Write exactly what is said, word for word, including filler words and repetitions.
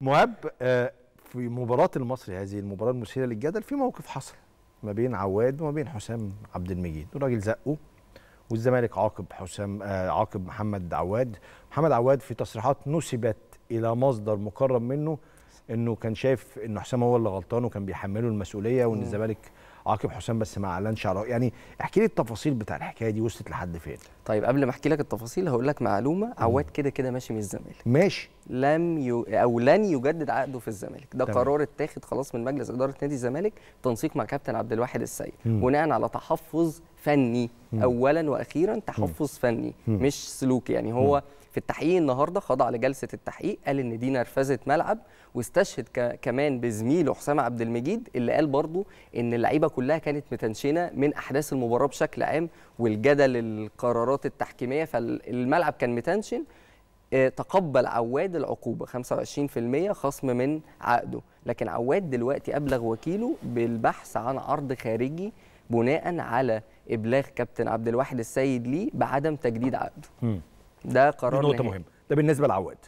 مهاب، في مباراة المصري هذه المباراة المثيرة للجدل في موقف حصل ما بين عواد وما بين حسام عبد المجيد، الراجل زقه والزمالك عاقب حسام عاقب محمد عواد، محمد عواد في تصريحات نسبت إلى مصدر مقرب منه إنه كان شايف إن حسام هو اللي غلطان وكان بيحمله المسؤولية وإن الزمالك عاقب حسام بس ما اعلنش على، يعني احكي لي التفاصيل بتاع الحكايه دي وصلت لحد فين؟ طيب قبل ما احكي لك التفاصيل هقول لك معلومه. عواد كده كده ماشي من الزمالك، ماشي، لم ي... او لن يجدد عقده في الزمالك، ده طبعا قرار اتاخد خلاص من مجلس اداره نادي الزمالك بتنسيق مع كابتن عبد الواحد السيد بناء على تحفظ فني. مم. اولا واخيرا تحفظ مم. فني مم. مش سلوكي، يعني هو مم. في التحقيق النهارده خضع لجلسه التحقيق، قال ان دي نرفزه ملعب، واستشهد ك... كمان بزميله حسام عبد المجيد اللي قال برضه ان اللعيبه كلها كانت متنشنه من احداث المباراه بشكل عام والجدل القرارات التحكيميه، فالملعب كان متنشن. تقبل عواد العقوبه خمسة وعشرين في المية خصم من عقده، لكن عواد دلوقتي ابلغ وكيله بالبحث عن عرض خارجي بناء على ابلاغ كابتن عبد الواحد السيد ليه بعدم تجديد عقده. ده قرار نهائي. نقطه مهمه، ده بالنسبه لعواد.